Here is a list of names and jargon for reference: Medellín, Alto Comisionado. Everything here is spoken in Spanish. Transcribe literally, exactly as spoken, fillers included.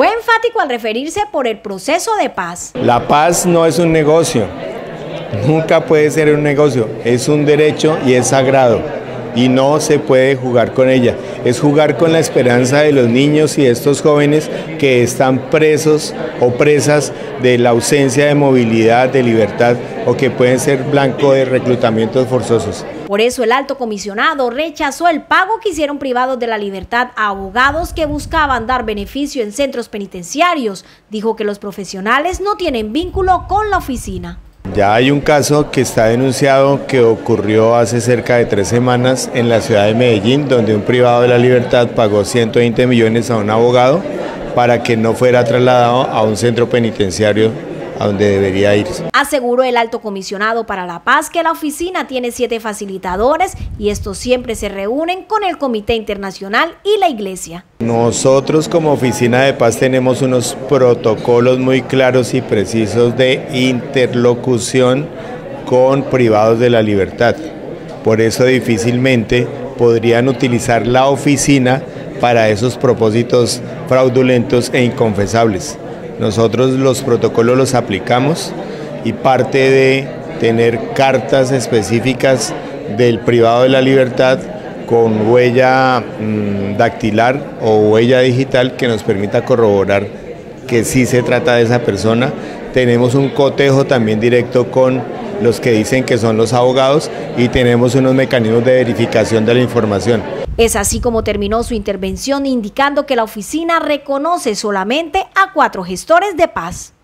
Fue enfático al referirse por el proceso de paz. La paz no es un negocio, nunca puede ser un negocio, es un derecho y es sagrado y no se puede jugar con ella. Es jugar con la esperanza de los niños y de estos jóvenes que están presos o presas de la ausencia de movilidad, de libertad o que pueden ser blanco de reclutamientos forzosos. Por eso el alto comisionado rechazó el pago que hicieron privados de la libertad a abogados que buscaban dar beneficio en centros penitenciarios. Dijo que los profesionales no tienen vínculo con la oficina. Ya hay un caso que está denunciado que ocurrió hace cerca de tres semanas en la ciudad de Medellín, donde un privado de la libertad pagó ciento veinte millones a un abogado para que no fuera trasladado a un centro penitenciario a donde debería irse. Aseguró el alto comisionado para la paz que la oficina tiene siete facilitadores y estos siempre se reúnen con el Comité Internacional y la Iglesia. Nosotros como Oficina de Paz tenemos unos protocolos muy claros y precisos de interlocución con privados de la libertad. Por eso difícilmente podrían utilizar la oficina para esos propósitos fraudulentos e inconfesables. Nosotros los protocolos los aplicamos y parte de tener cartas específicas del privado de la libertad con huella mmm, dactilar o huella digital que nos permita corroborar que sí se trata de esa persona. Tenemos un cotejo también directo con los que dicen que son los abogados y tenemos unos mecanismos de verificación de la información. Es así como terminó su intervención, indicando que la oficina reconoce solamente a cuatro gestores de paz.